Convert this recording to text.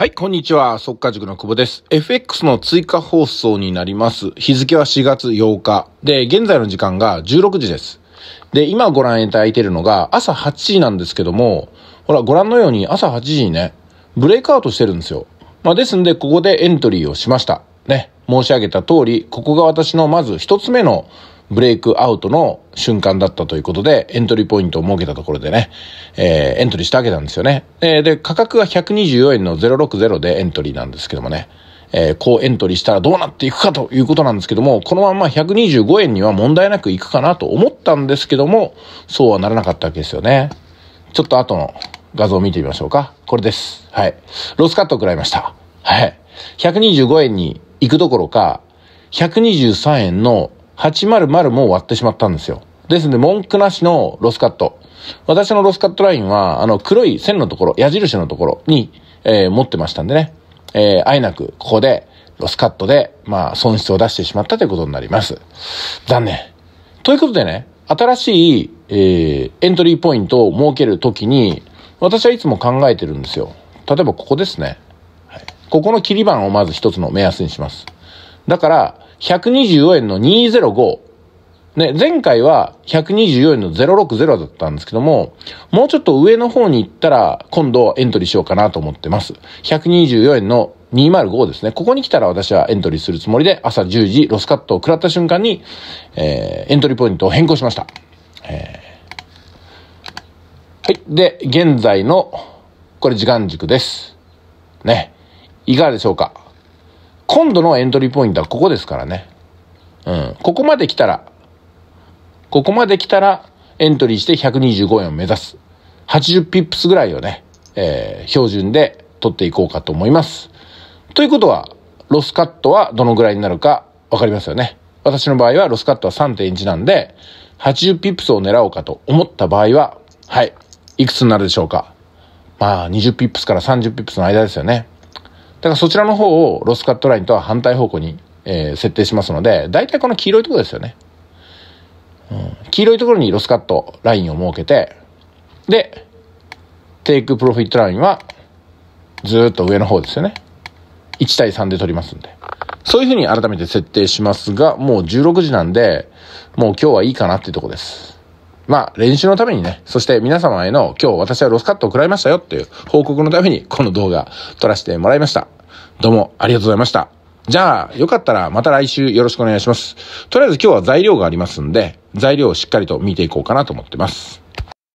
はい、こんにちは。速稼塾の久保です。FX の追加放送になります。日付は4月8日。で、現在の時間が16時です。で、今ご覧いただいているのが朝8時なんですけども、ほら、ご覧のように朝8時にね、ブレイクアウトしてるんですよ。まあ、ですんで、ここでエントリーをしました。ね、申し上げた通り、ここが私のまず一つ目のブレイクアウトの瞬間だったということで、エントリーポイントを設けたところでね、エントリーしてあげたんですよね。で、価格が124円の060でエントリーなんですけどもね、こうエントリーしたらどうなっていくかということなんですけども、このまま125円には問題なくいくかなと思ったんですけども、そうはならなかったわけですよね。ちょっと後の画像を見てみましょうか。これです。はい。ロスカットを食らいました。はい。125円に行くどころか、123円の800も割ってしまったんですよ。ですので、文句なしのロスカット。私のロスカットラインは、黒い線のところ、矢印のところに、持ってましたんでね。あいなく、ここで、ロスカットで、まあ、損失を出してしまったということになります。残念。ということでね、新しい、エントリーポイントを設けるときに、私はいつも考えてるんですよ。例えば、ここですね。はい、ここの切り板をまず一つの目安にします。だから、124円の205。ね、前回は124円の060だったんですけども、もうちょっと上の方に行ったら、今度エントリーしようかなと思ってます。124円の205ですね。ここに来たら私はエントリーするつもりで、朝10時ロスカットを食らった瞬間に、エントリーポイントを変更しました。はい。で、現在の、これ時間軸です。ね。いかがでしょうか？今度のエントリーポイントはここですからね。うん。ここまで来たら、エントリーして125円を目指す。80ピップスぐらいをね、標準で取っていこうかと思います。ということは、ロスカットはどのぐらいになるかわかりますよね。私の場合はロスカットは 3.1 なんで、80ピップスを狙おうかと思った場合は、はい。いくつになるでしょうか。まあ、20ピップスから30ピップスの間ですよね。だからそちらの方をロスカットラインとは反対方向に、設定しますので、だいたいこの黄色いところですよね、うん。黄色いところにロスカットラインを設けて、で、テイクプロフィットラインはずーっと上の方ですよね。1対3で取りますんで。そういうふうに改めて設定しますが、もう16時なんで、もう今日はいいかなっていうところです。まあ、練習のためにね、そして皆様への今日私はロスカットを食らいましたよっていう報告のためにこの動画撮らせてもらいました。どうもありがとうございました。じゃあ、よかったらまた来週よろしくお願いします。とりあえず今日は材料がありますんで、材料をしっかりと見ていこうかなと思ってます。